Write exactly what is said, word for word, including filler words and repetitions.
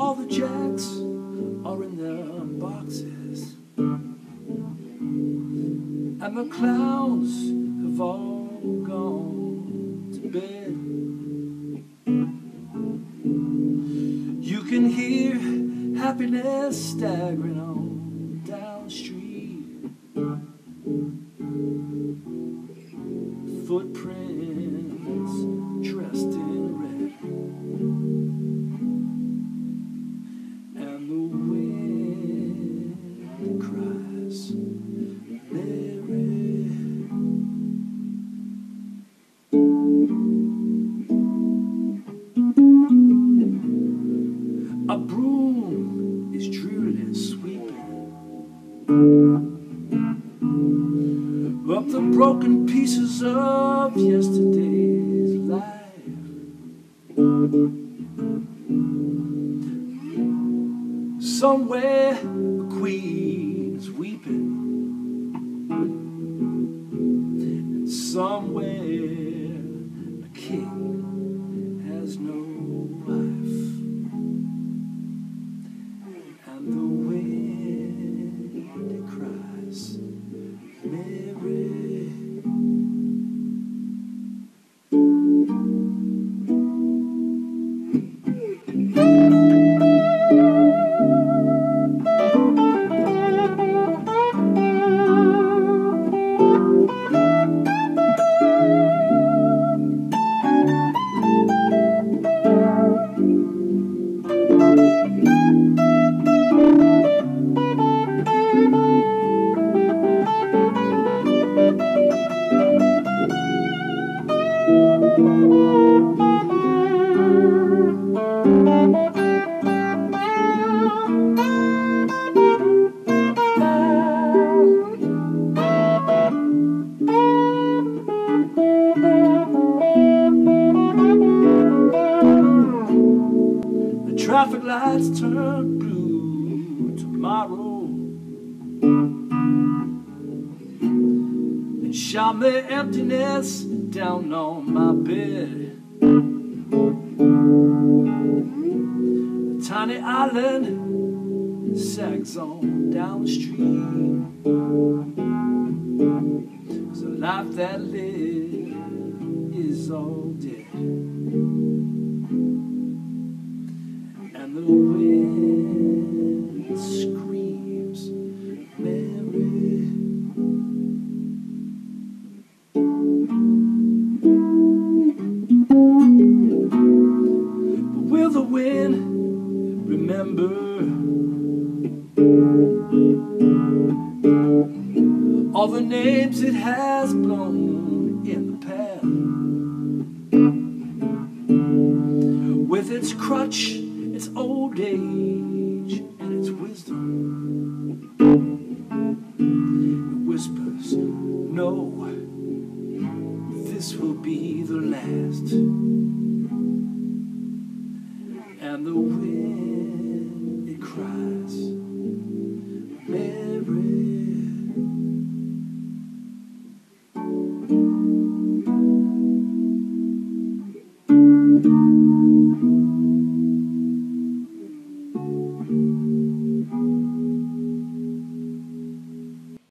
All the jacks are in their boxes, and the clowns have all gone to bed. You can hear happiness staggering on down the street, footprints dressed in red, and the wind cries, Mary. A broom is drearily sweeping up the broken pieces of yesterday's life. Somewhere a queen is weeping, and somewhere a king has no wife. And the wind, it cries, Mary. The traffic lights turn blue tomorrow, and shine their emptiness down on my bed. A tiny island sags on down the street, 'cause the life that lived is all dead. And the wind screams, Mary. But will the wind remember? All the names it has blown in the past, with its crutch, its old age.